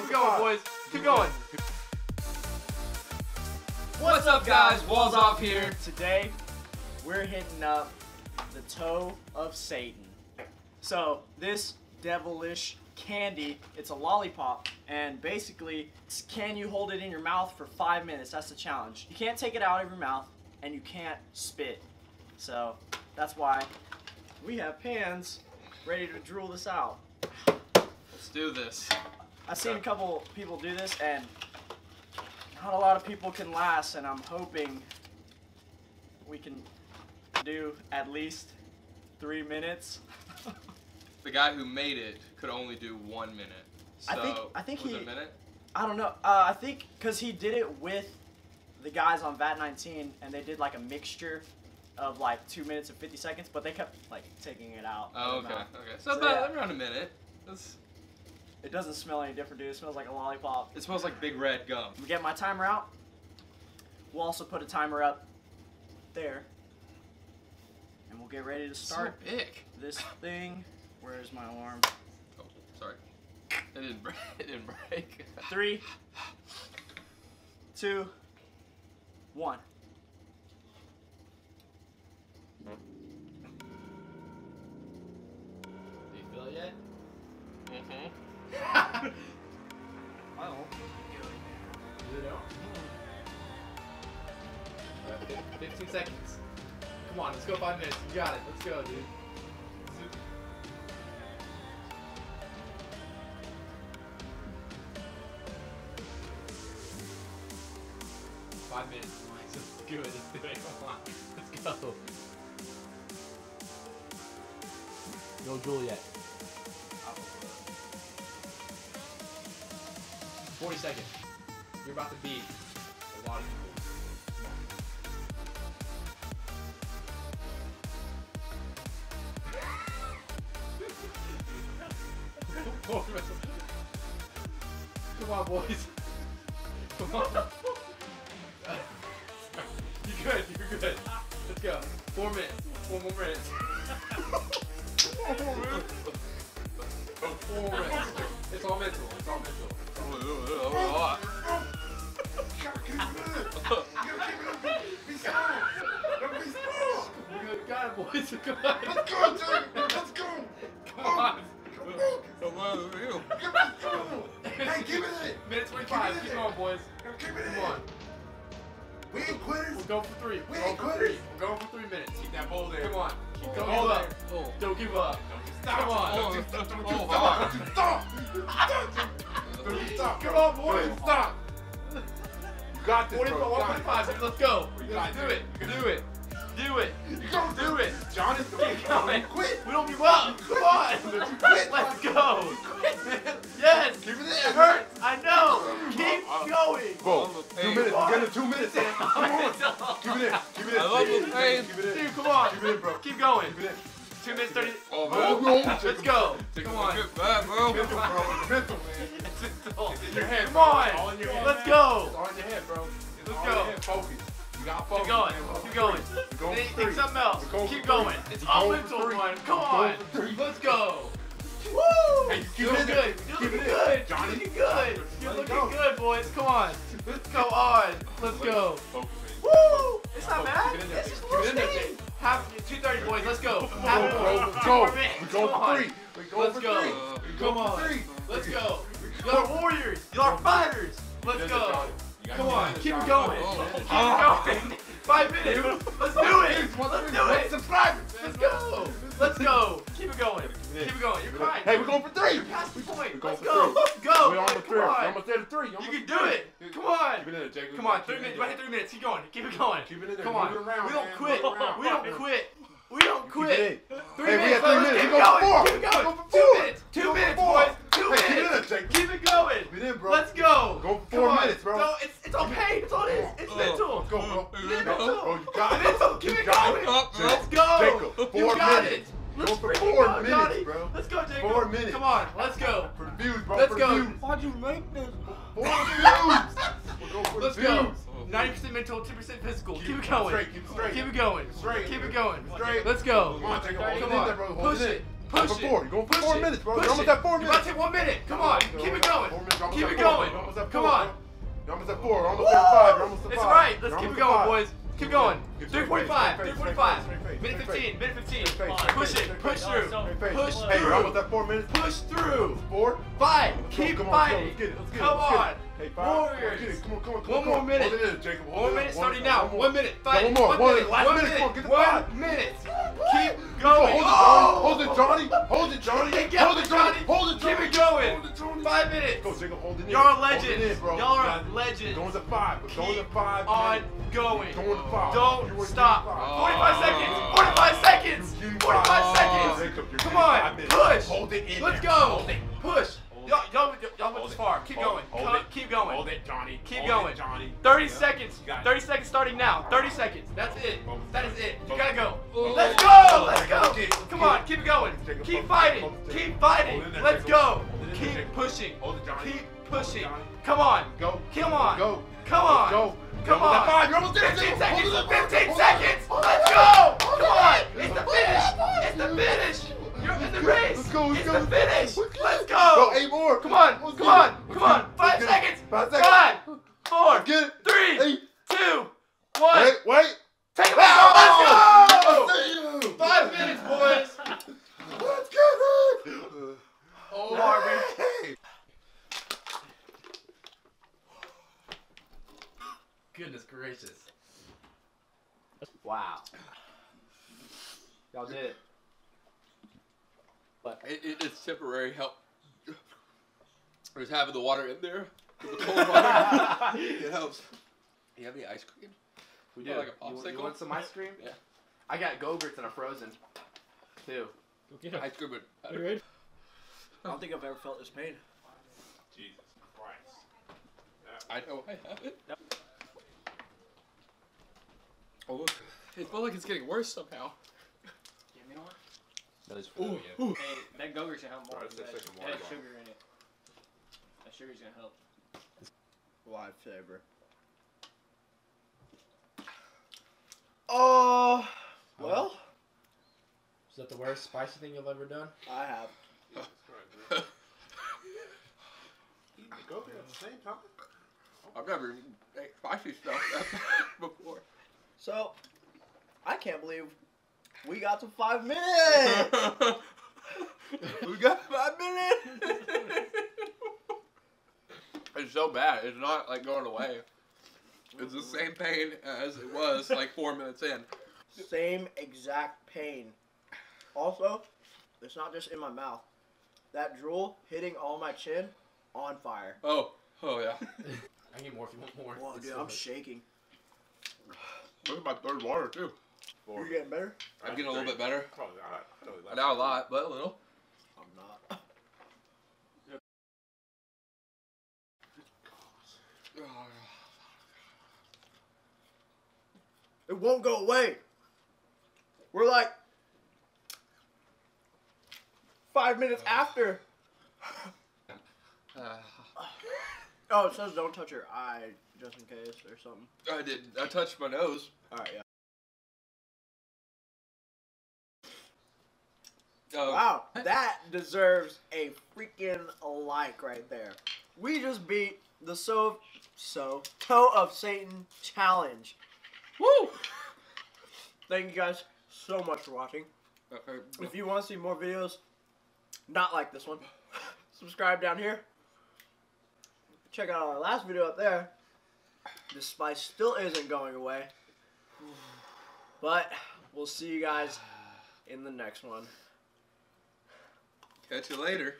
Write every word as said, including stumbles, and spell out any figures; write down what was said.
Keep going, boys. Keep going. What's up, guys? Walls Off here. Today, we're hitting up the Toe of Satan. So, this devilish candy, it's a lollipop, and basically, can you hold it in your mouth for five minutes? That's the challenge. You can't take it out of your mouth, and you can't spit. So, that's why we have pans ready to drool this out. Let's do this. I've seen a couple people do this, and not a lot of people can last, and I'm hoping we can do at least three minutes. The guy who made it could only do one minute. So I think, I think was he, it a minute? I don't know. Uh, I think because he did it with the guys on Vat nineteen, and they did like a mixture of like two minutes and fifty seconds, but they kept like taking it out. Oh, okay, out. okay. So, so about yeah. around a minute. That's... It doesn't smell any different, dude. It smells like a lollipop. It smells like Big Red gum. We get my timer out. We'll also put a timer up there. And we'll get ready to start so big. this thing. Where is my alarm? Oh, sorry. It didn't break. It didn't break. Three, two, one. Do you feel it yet? Mm-hmm. I don't. You don't? fifteen seconds. Come on, let's go five minutes. You got it. Let's go, dude. Five minutes. This is good. Let's do it. Come on. Let's go. No drool yet. forty seconds. You're about to beat a lot of people. Come on, boys. Come on. You're good. You're good. Let's go. Four minutes. Four more minutes. Four more minutes. Four more minutes. It's all mental. It's all mental. Let's go, dude! Let's go! Come on! Come on! Give me the Hey, give me that! Minute twenty-five, keep going, boys. Give me Come on. We ain't quitters! We'll go for three. We ain't quitters! We're going for three minutes. Keep that bowl there. Come on. Keep going. Hold up. Don't give up. Come on. Don't stop. Don't stop. Don't stop. Come on, boys. Stop. You got this, bro. one point five seconds. Let's go. You got to do it. Do it. Do it! You don't do it! John is going to quit! We don't give up! Come on! Quit. Let's go! Quit, man! Yes! Give me the It hurts! I know! Keep uh, going! Bro, two minutes! We're getting two minutes in! Come on! Give it in! Give it in! I love this pain! Dude, come on! Give it in, bro! Keep going! Give it in! Two minutes, thirty... Oh, bro! Let's go! Come on! Get back, bro! Mental, bro! Mental, man! It's in your head! Come on! It's all in your head! Let's go! It's all in your head, bro! Let's go! Focus! Keep going. Keep going. going Think something else. Going Keep going. It's all mental, one. Come on. Let's go. Woo! Hey, you're doing good. You're looking good. You're looking good. You're looking good, boys. Come on. Let's go on. Let's go. Woo! It's not bad. It's just a little steady. two thirty, boys. Let's go. Half go. We go for three. We go for three. Come on. Let's go. You're warriors. You're fighters. Let's go. Come on, keep going. Going. Oh, keep oh. going. Five minutes. Let's do it. Let's do it. Subscribe. Let's go. Let's go. Keep it going. Keep it going. You're crying. Hey, we're going for three. You're past the point. Let's go. Let's go. We're on the three. You're almost there to three. You can do it. Come on. Come on. Three minutes. Right at three minutes. Keep going. Keep it going. Keep it in there. Come on. We don't quit. We don't quit. We don't quit. Three minutes. Keep going. Keep going. Two minutes. Two minutes, boys. Two minutes. Keep it going. Let's go. Go for four minutes, bro. It's all pain. It's all this. It's mental. Go, bro. It's mental. Bro, you got it. Mental. Keep it going. Let's go. You got it. Let's go for four minutes, bro. Let's go, Jacob. Four minutes. Come on. Let's go. For views, bro. Let's go. Why'd you make this? Four views. Let's go. ninety percent mental, ten percent physical. Keep it going. Keep it going. Keep it going. Let's go. Come on, Jacob. Come on. Push it. Push it. You're going for four minutes, bro. You're almost at four minutes. You're about to take one minute. Come on. Keep it going. Keep it going. four, almost at five, almost at five. It's right, let's keep it going, boys. Keep going. three forty-five, three forty-five. Minute fifteen, minute fifteen. Push it, push through, push through. Hey, we're almost at four minutes. Push through. Four, five. Keep fighting. Come on. Hey, five. Warriors. Come on, come on, come on. One more minute. One minute starting now. One minute. Fighting. One minute. One minute. One minute. Keep going. Hold it, Johnny. Hold it, Johnny. Hold it, Johnny. Hold it, Johnny. Keep it going. Five minutes. Go, Jacob. Hold it. Y'all are legends. Y'all are legends. Going to five. Going to five. On going. Going to five. Don't stop. Forty-five seconds. Forty-five seconds. Forty-five seconds. Come on. Push. Hold it in. Let's go. Push. Y'all, y'all, y'all went this far. Keep going. Keep going. Hold it, Johnny. Keep going. Thirty seconds. Thirty seconds starting now. Thirty seconds. That's it. That is it. You gotta go. Let's go. Let's go. Come on. Keep going. Keep fighting. Keep fighting. Let's go. Keep pushing. Keep pushing. Come on. Go. Come on. Go. Come on. Go. Come on. Fifteen seconds. Fifteen seconds. Let's go. Come on. It's the finish. It's the finish. You're in the race. Let's go. It's the finish. Let's go. Eight more. Come on. Come on. Come on. Five seconds. Five seconds. Five, four, three, two, one. Wait, wait. Take it out. Let's go. Five minutes, boys. Let's go. Oh, Harvey. Goodness gracious. Wow. Y'all did it. But it, it, it's temporary help. There's having the water in there. The cold water. It helps. You have any ice cream? We do. Like a popsicle? You want some ice cream? Yeah. I got Go-Gurts and a frozen. Too. Yeah. Ice cream. And I don't think I've ever felt this pain. Jesus Christ. I know I haven't. No. Oh, look. It felt like it's getting worse somehow. Yeah, you know what? That is really good. Hey, that Go-Gurt should help more. Right, that that has sugar in it. That sugar's gonna help. Lifesaver. Oh, uh, well. Is that the worst spicy thing you've ever done? I have. Eating the Go-Gurt at the same time? I've never eaten spicy stuff before. So, I can't believe we got to five minutes! We got five minutes! It's so bad. It's not like going away. It's the same pain as it was like four minutes in. Same exact pain. Also, it's not just in my mouth. That drool hitting all my chin, on fire. Oh, oh yeah. I need more if you want more. Whoa, dude, I'm shaking. Look at my third water, too. Four. You're getting better? I'm, I'm getting three. A little bit better. Probably not. Totally not now a lot, but a little. I'm not. It won't go away. We're like five minutes uh, after. Uh, oh, it says don't touch your eye just in case or something. I didn't. I touched my nose. All right, yeah. Uh, wow, that deserves a freaking like right there. We just beat the so so Toe of Satan challenge. Woo! Thank you guys so much for watching. Okay. If you want to see more videos, not like this one, subscribe down here. Check out our last video up there. The spice still isn't going away, but we'll see you guys in the next one. Catch you later.